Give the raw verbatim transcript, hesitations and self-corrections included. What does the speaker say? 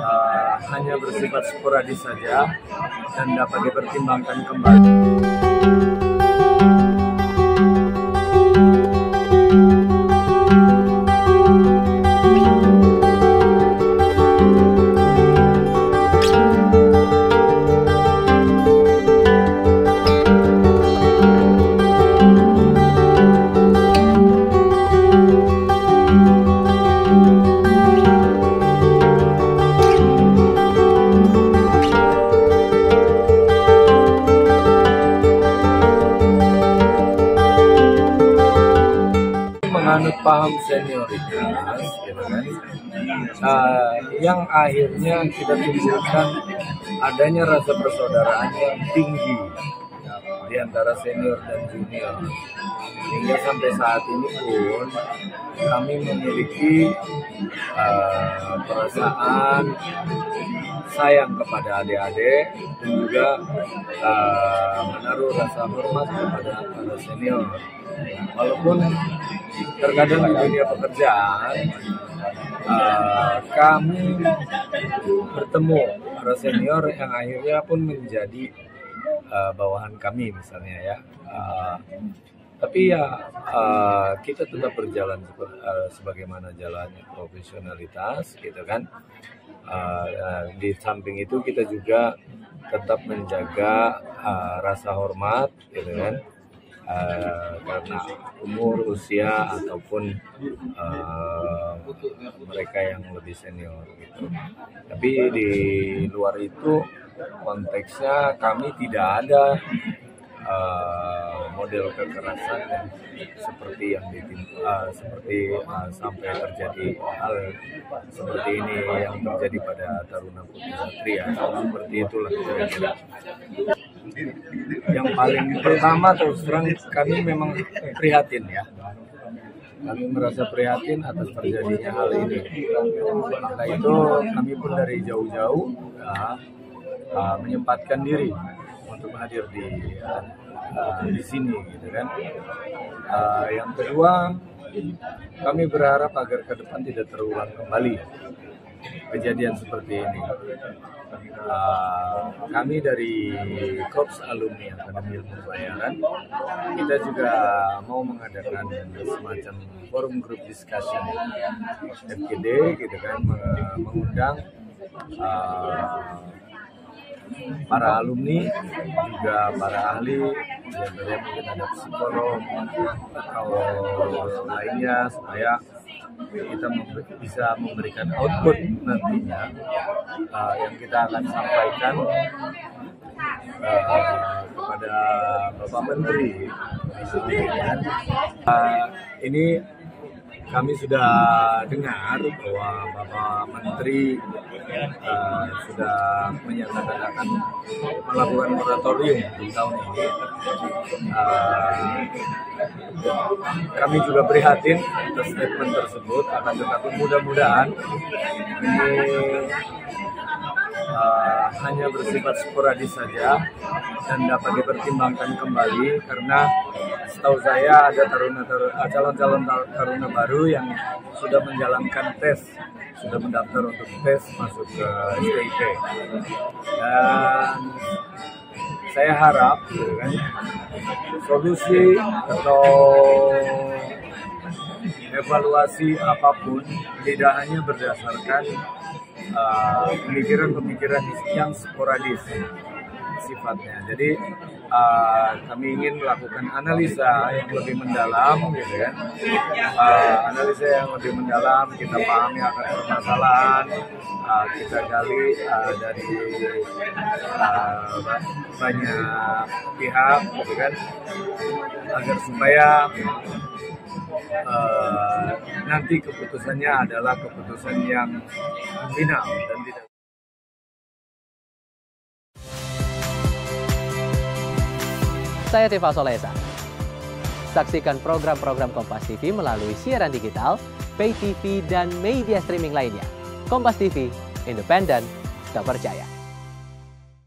uh, hanya bersifat sporadis saja dan dapat dipertimbangkan kembali. Menganut paham senioritas, gitu kan? Uh, yang akhirnya kita tunjukkan adanya rasa persaudaraan yang tinggi di antara senior dan junior, sehingga sampai saat ini pun kami memiliki uh, perasaan sayang kepada adik-adik dan juga uh, menaruh rasa hormat kepada para senior. Walaupun terkadang di dunia pekerjaan uh, kami bertemu para senior yang akhirnya pun menjadi uh, bawahan kami misalnya ya. Uh, tapi ya uh, kita tetap berjalan uh, sebagaimana jalannya profesionalitas gitu kan. Uh, uh, di samping itu kita juga tetap menjaga uh, rasa hormat gitu kan. Uh, karena umur, usia, ataupun uh, mereka yang lebih senior gitu. Tapi di luar itu konteksnya kami tidak ada uh, model kekerasan yang seperti yang ditimpa, uh, seperti uh, sampai terjadi hal seperti ini yang terjadi pada Taruna Putri ya, seperti itulah kira-kira. Yang paling pertama terus terang kami memang prihatin ya, kami merasa prihatin atas terjadinya hal ini. Maka itu kami pun dari jauh-jauh ya, uh, menyempatkan diri untuk hadir di uh, di sini gitu kan. Uh, yang kedua, kami berharap agar ke depan tidak terulang kembali kejadian seperti ini. Uh, kami dari Korps Alumni Akademi Ilmu Pelayaran, kita juga mau mengadakan semacam forum group discussion F G D gitu kan, mengundang uh, para alumni, juga para ahli, diantaranya mungkin ada psikolog atau lainnya, supaya kita memberi, bisa memberikan output nantinya uh, yang kita akan sampaikan uh, kepada Bapak Menteri. Uh, ini kami sudah dengar bahwa Bapak Menteri uh, sudah menyatakan akan melakukan moratorium di tahun ini. Uh, Kami juga prihatin atas statement tersebut, akan tetapi mudah-mudahan ini uh, hanya bersifat sporadis saja dan dapat dipertimbangkan kembali, karena setahu saya ada taruna calon-calon taruna baru yang sudah menjalankan tes, sudah mendaftar untuk tes masuk ke S T I P. Dan saya harap kan, solusi atau evaluasi apapun tidak hanya berdasarkan pemikiran-pemikiran uh, yang sporadis sifatnya. Jadi uh, kami ingin melakukan analisa yang lebih mendalam, gitu kan? Uh, analisa yang lebih mendalam, kita pahami akan permasalahan, uh, kita gali uh, dari uh, banyak pihak, gitu kan? Agar supaya uh, nanti keputusannya adalah keputusan yang final dan tidak. Saya Tifa Solesa. Saksikan program-program Kompas T V melalui siaran digital, pay T V, dan media streaming lainnya. Kompas T V, independen, terpercaya.